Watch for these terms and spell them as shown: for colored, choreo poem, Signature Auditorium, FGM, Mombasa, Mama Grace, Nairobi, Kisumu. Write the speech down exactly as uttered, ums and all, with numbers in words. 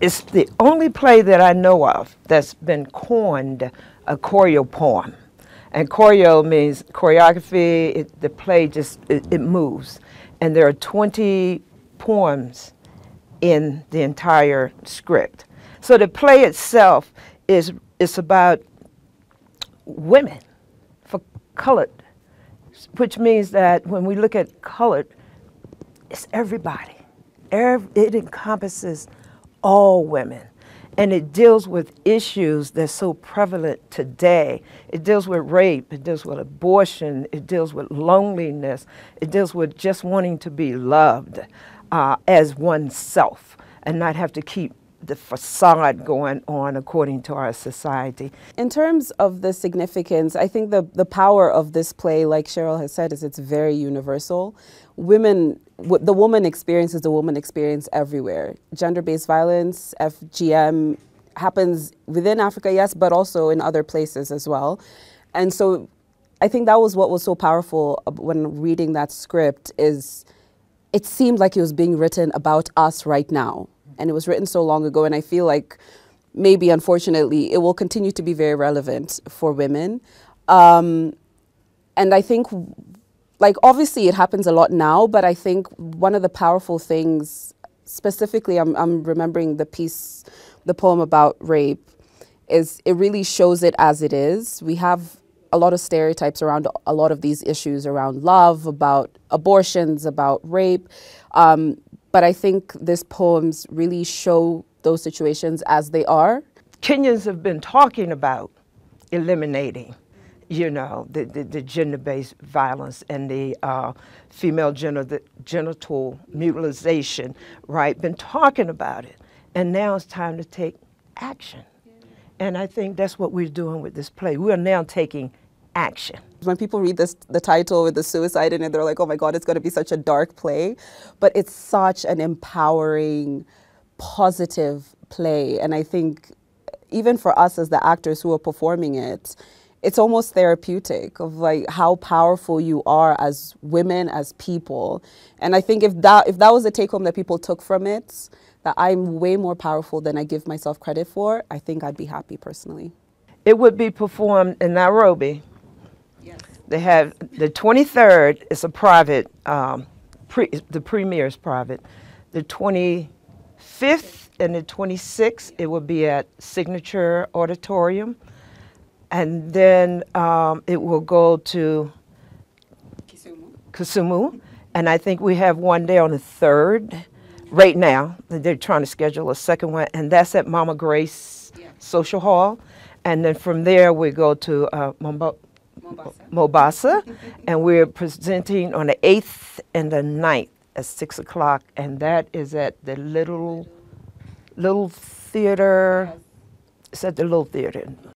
It's the only play that I know of that's been coined a choreo poem. And choreo means choreography. It, the play just, it, it moves. And there are twenty poems in the entire script. So the play itself is it's about women, for colored, which means that when we look at colored, it's everybody. Every, it encompasses all women. And it deals with issues that's so prevalent today. It deals with rape, it deals with abortion, it deals with loneliness, it deals with just wanting to be loved uh, as oneself and not have to keep the facade going on according to our society. In terms of the significance, I think the, the power of this play, like Cheryl has said, is it's very universal. Women, w the woman experience is the woman experience everywhere. Gender-based violence, F G M, happens within Africa, yes, but also in other places as well. And so I think that was what was so powerful when reading that script is it seemed like it was being written about us right now. And it was written so long ago, and I feel like maybe, unfortunately, it will continue to be very relevant for women. Um, and I think, like, obviously it happens a lot now, but I think one of the powerful things, specifically, I'm, I'm remembering the piece, the poem about rape, is it really shows it as it is. We have a lot of stereotypes around a lot of these issues around love, about abortions, about rape. Um, But I think these poems really show those situations as they are. Kenyans have been talking about eliminating, you know, the, the, the gender-based violence and the uh, female genital, the genital mutilization, right? Been talking about it. And now it's time to take action. And I think that's what we're doing with this play. We are now taking action. When people read this, the title with the suicide in it, they're like, oh my God, it's going to be such a dark play. But it's such an empowering, positive play. And I think even for us as the actors who are performing it, it's almost therapeutic of like how powerful you are as women, as people. And I think if that, if that was the take home that people took from it, that I'm way more powerful than I give myself credit for, I think I'd be happy personally. It would be performed in Nairobi. They have the twenty-third, it's a private, um, pre, the premiere is private. The twenty-fifth and the twenty-sixth, it will be at Signature Auditorium. And then um, it will go to Kisumu. Kisumu. And I think we have one day on the third right now. They're trying to schedule a second one. And that's at Mama Grace yeah. Social Hall. And then from there, we go to uh, Mombasa. Mombasa, Mombasa. And we're presenting on the eighth and the ninth at six o'clock, and that is at the little, little theater. It's at the little theater.